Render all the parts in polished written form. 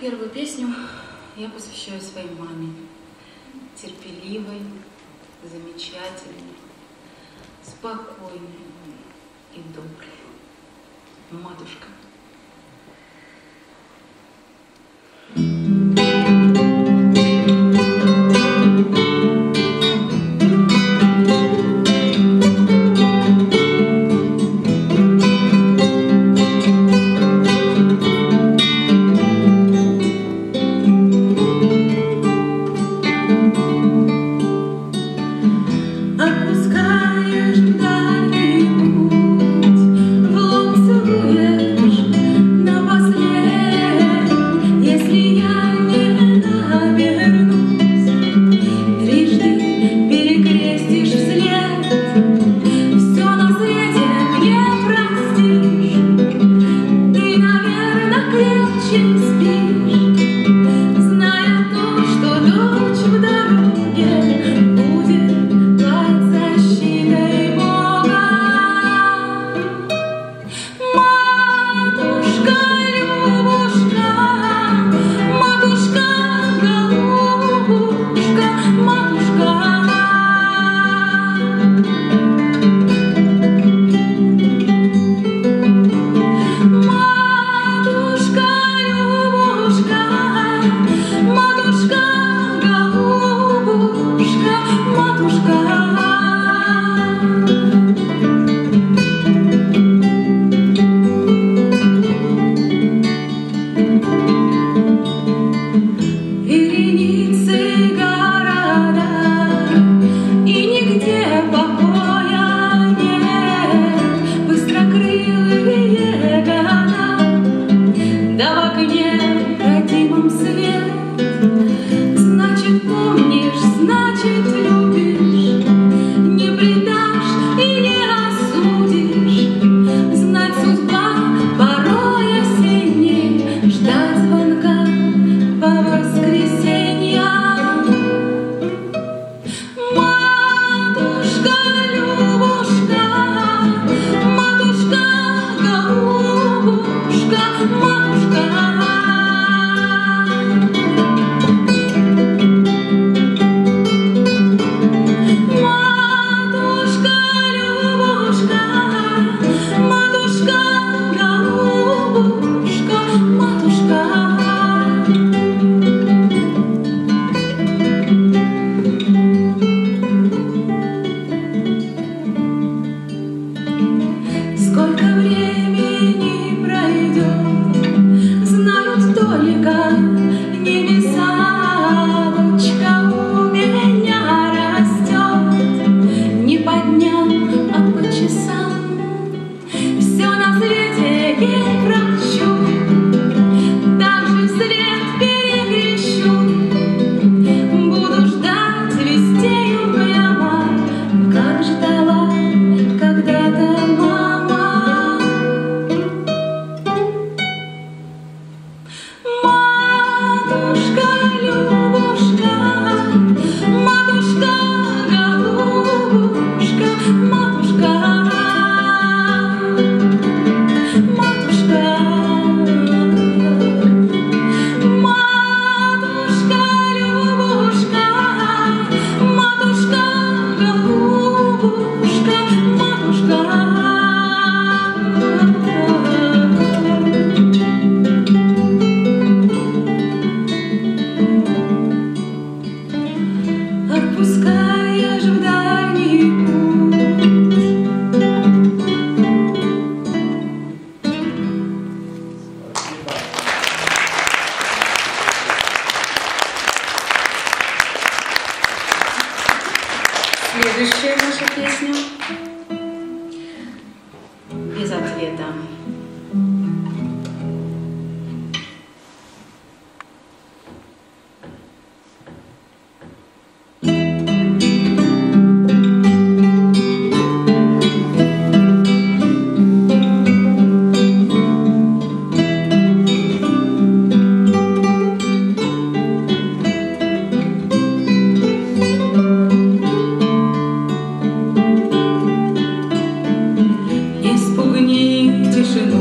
Первую песню я посвящаю своей маме, терпеливой, замечательной, спокойной и доброй. Матушка. Следующая наша песня без ответа. Тишину.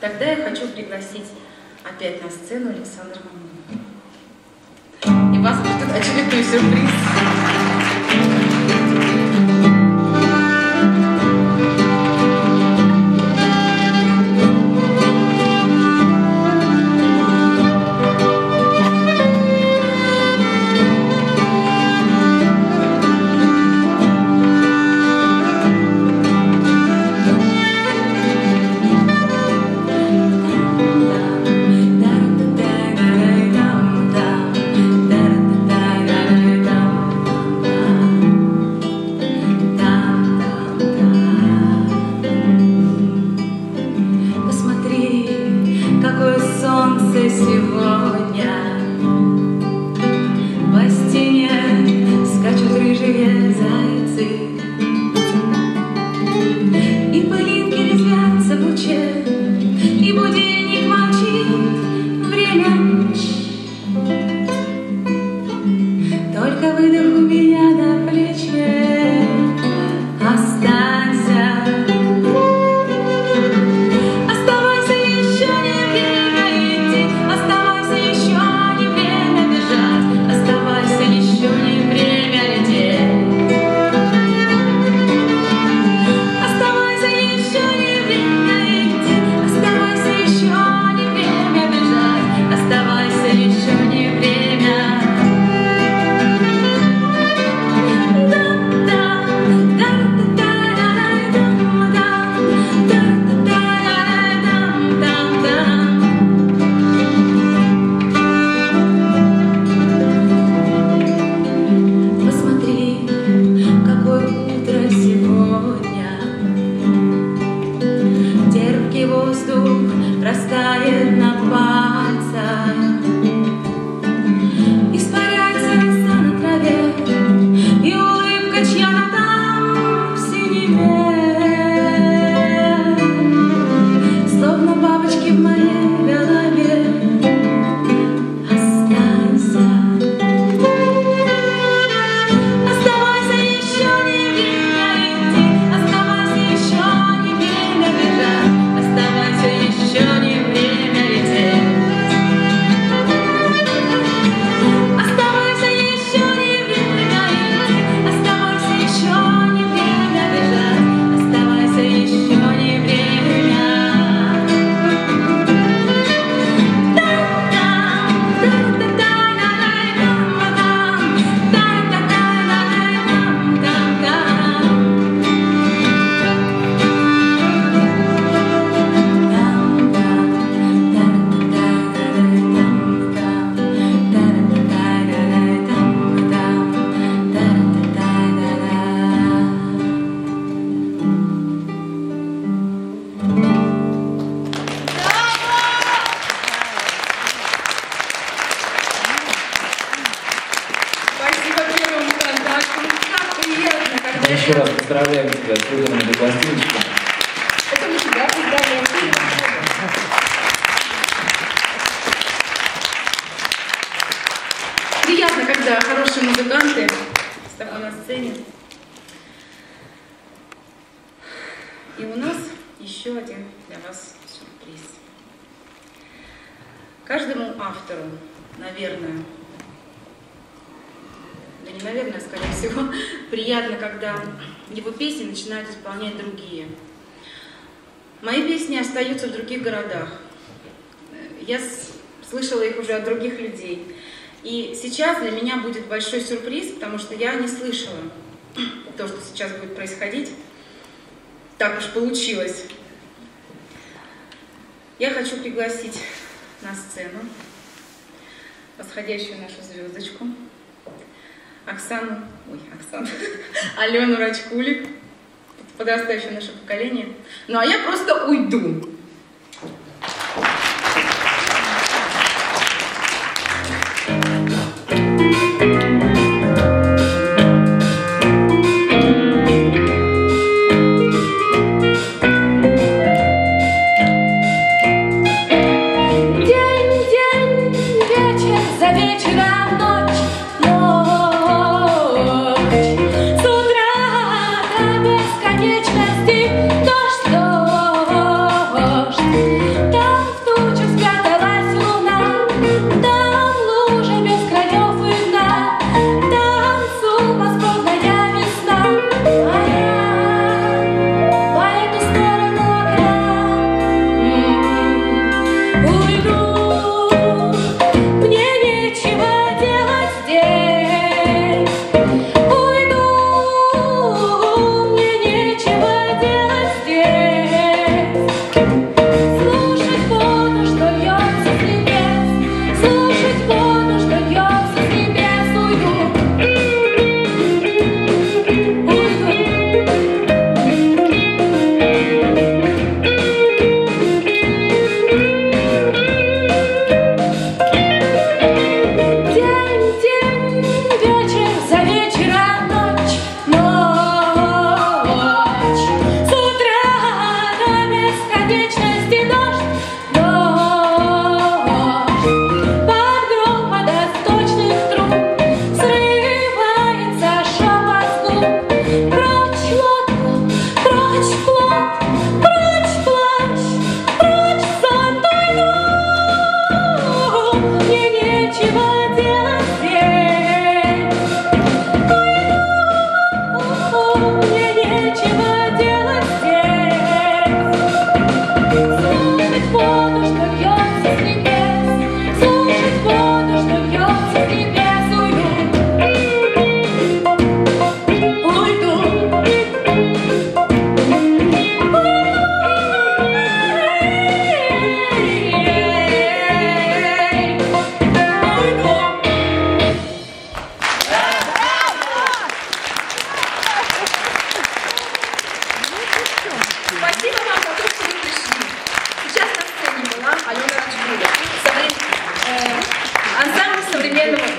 Тогда я хочу пригласить опять на сцену Александра Мамона. И вас ждет очередной сюрприз. Еще раз поздравляем тебя с выигранной пластиночкой. Это мы тебя поздравляем. Приятно, когда хорошие музыканты с тобой на сцене. И у нас еще один для вас сюрприз. Каждому автору, наверное, наверное, скорее всего, приятно, когда его песни начинают исполнять другие. Мои песни остаются в других городах. Я слышала их уже от других людей. И сейчас для меня будет большой сюрприз, потому что я не слышала то, что сейчас будет происходить. Так уж получилось. Я хочу пригласить на сцену восходящую нашу звездочку. Алену Рачкулик, подрастающее наше поколение. Ну а я просто уйду. Дождь, дождь.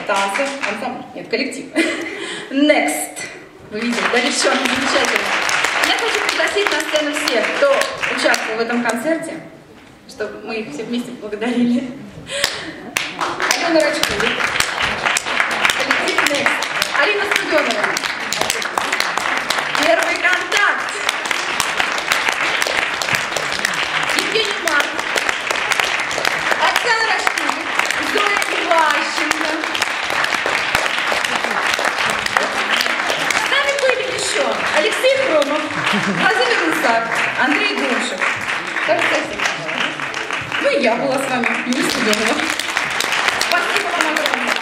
танцы. Ансамбль? Нет, коллектив. Next. Вы видите, да, девчонки, замечательно. Я хочу пригласить на сцену всех, кто участвовал в этом концерте, чтобы мы их все вместе благодарили. Алена Рачкулик. Коллектив Next. Алина Студенова. Первый контакт. Евгений Мар. Александр Рачкулик. Зоя Иващенко. С нами были еще Алексей Хромов, Владимир Русак, Андрей Гуншев. Ну и я была с вами, Юлия Студенова. Спасибо вам огромное.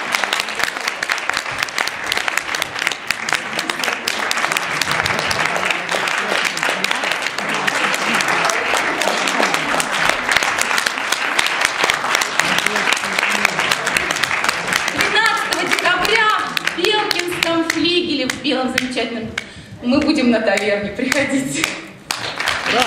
Мы будем на таверне, приходите. Да.